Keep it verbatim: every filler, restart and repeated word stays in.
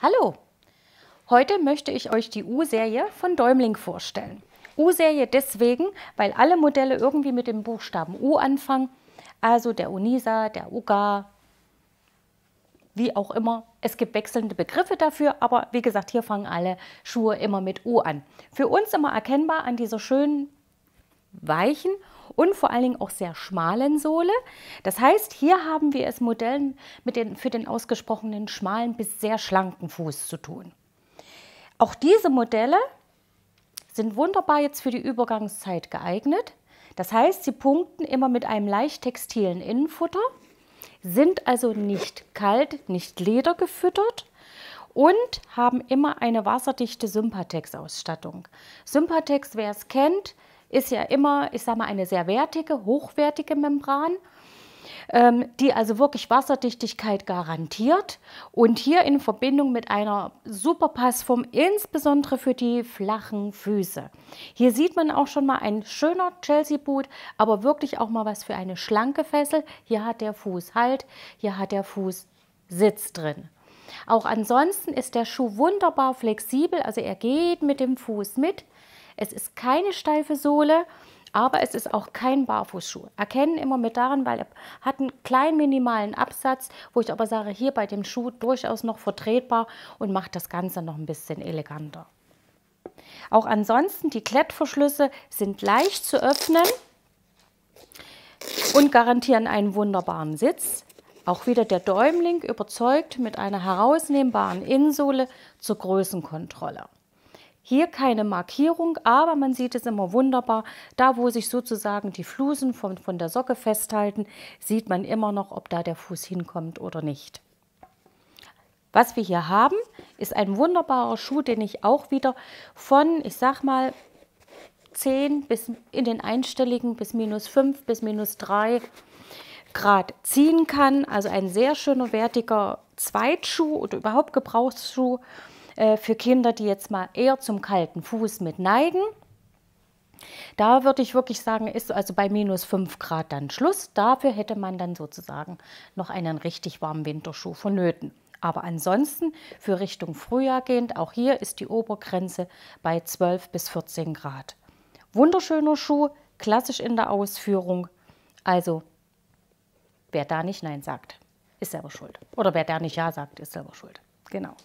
Hallo! Heute möchte ich euch die U-Serie von Däumling vorstellen. U-Serie deswegen, weil alle Modelle irgendwie mit dem Buchstaben U anfangen, also der Unisa, der U G A, wie auch immer. Es gibt wechselnde Begriffe dafür, aber wie gesagt, hier fangen alle Schuhe immer mit U an. Für uns immer erkennbar an dieser schönen, weichen und vor allen Dingen auch sehr schmalen Sohle. Das heißt, hier haben wir es Modellen mit den, für den ausgesprochenen schmalen bis sehr schlanken Fuß zu tun. Auch diese Modelle sind wunderbar jetzt für die Übergangszeit geeignet. Das heißt, sie punkten immer mit einem leicht textilen Innenfutter, sind also nicht kalt, nicht ledergefüttert und haben immer eine wasserdichte Sympatex-Ausstattung. Sympatex, wer es kennt, ist ja immer, ich sage mal, eine sehr wertige, hochwertige Membran, ähm, die also wirklich Wasserdichtigkeit garantiert und hier in Verbindung mit einer super Passform, insbesondere für die flachen Füße. Hier sieht man auch schon mal ein schöner Chelsea-Boot, aber wirklich auch mal was für eine schlanke Fessel. Hier hat der Fuß Halt, hier hat der Fuß Sitz drin. Auch ansonsten ist der Schuh wunderbar flexibel, also er geht mit dem Fuß mit. Es ist keine steife Sohle, aber es ist auch kein Barfußschuh. Erkennen immer mit daran, weil er hat einen kleinen minimalen Absatz, wo ich aber sage, hier bei dem Schuh durchaus noch vertretbar und macht das Ganze noch ein bisschen eleganter. Auch ansonsten, die Klettverschlüsse sind leicht zu öffnen und garantieren einen wunderbaren Sitz. Auch wieder der Däumling überzeugt mit einer herausnehmbaren Innensohle zur Größenkontrolle. Hier keine Markierung, aber man sieht es immer wunderbar. Da, wo sich sozusagen die Flusen von, von der Socke festhalten, sieht man immer noch, ob da der Fuß hinkommt oder nicht. Was wir hier haben, ist ein wunderbarer Schuh, den ich auch wieder von, ich sag mal, zehn bis in den einstelligen bis minus fünf bis minus drei Grad ziehen kann. Also ein sehr schöner, wertiger Zweitschuh oder überhaupt Gebrauchsschuh für Kinder, die jetzt mal eher zum kalten Fuß mit neigen. Da würde ich wirklich sagen, ist also bei minus fünf Grad dann Schluss. Dafür hätte man dann sozusagen noch einen richtig warmen Winterschuh vonnöten. Aber ansonsten für Richtung Frühjahr gehend, auch hier ist die Obergrenze bei zwölf bis vierzehn Grad. Wunderschöner Schuh, klassisch in der Ausführung. Also wer da nicht Nein sagt, ist selber schuld. Oder wer da nicht Ja sagt, ist selber schuld. Genau.